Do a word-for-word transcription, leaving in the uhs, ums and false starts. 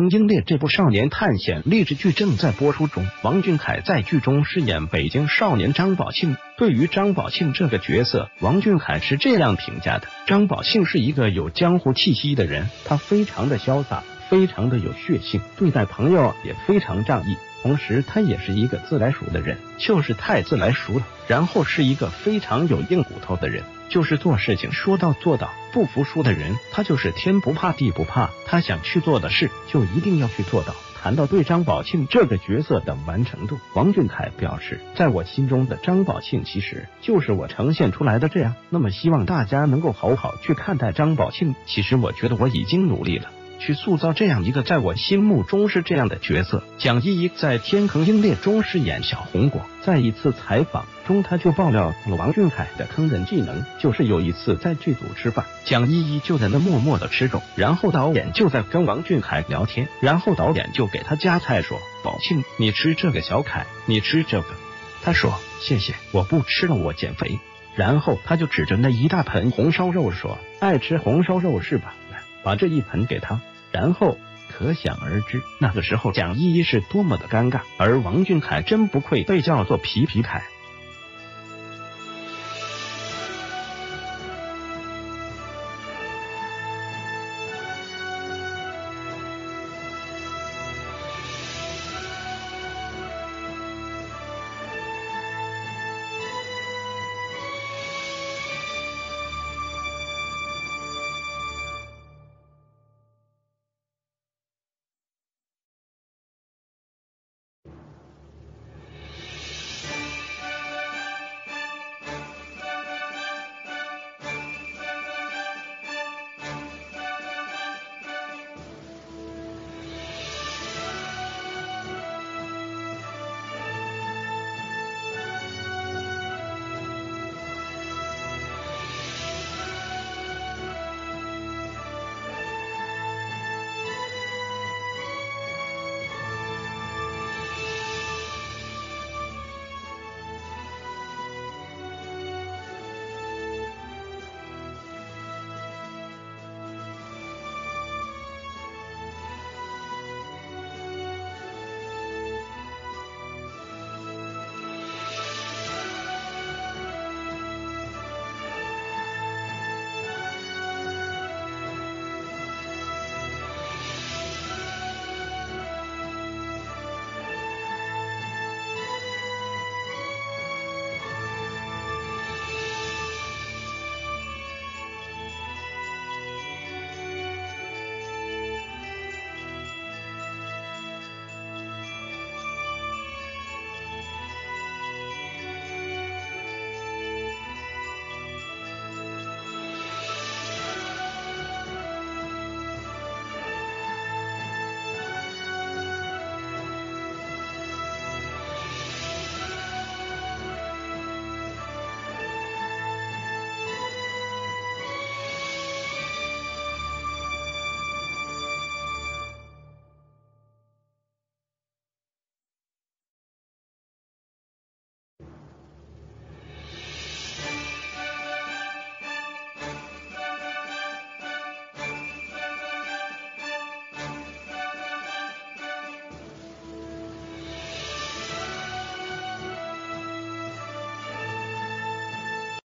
坑经历》这部少年探险励志剧正在播出中。王俊凯在剧中饰演北京少年张宝庆。对于张宝庆这个角色，王俊凯是这样评价的：张宝庆是一个有江湖气息的人，他非常的潇洒，非常的有血性，对待朋友也非常仗义。 同时，他也是一个自来熟的人，就是太自来熟了。然后是一个非常有硬骨头的人，就是做事情说到做到，不服输的人。他就是天不怕地不怕，他想去做的事就一定要去做到。谈到对张宝庆这个角色的完成度，王俊凯表示，在我心中的张宝庆其实就是我呈现出来的这样。那么，希望大家能够好好去看待张宝庆。其实，我觉得我已经努力了。 去塑造这样一个在我心目中是这样的角色。蒋依依在《天坑英烈》中饰演小红果，在一次采访中，她就爆料了王俊凯的坑人技能，就是有一次在剧组吃饭，蒋依依就在那默默的吃肉，然后导演就在跟王俊凯聊天，然后导演就给他夹菜说：“宝庆，你吃这个；小凯，你吃这个。”他说：“谢谢，我不吃了，我减肥。”然后他就指着那一大盆红烧肉说：“爱吃红烧肉是吧？来，把这一盆给他。” 然后可想而知，那个时候蒋依依是多么的尴尬，而王俊凯真不愧被叫做皮皮凯。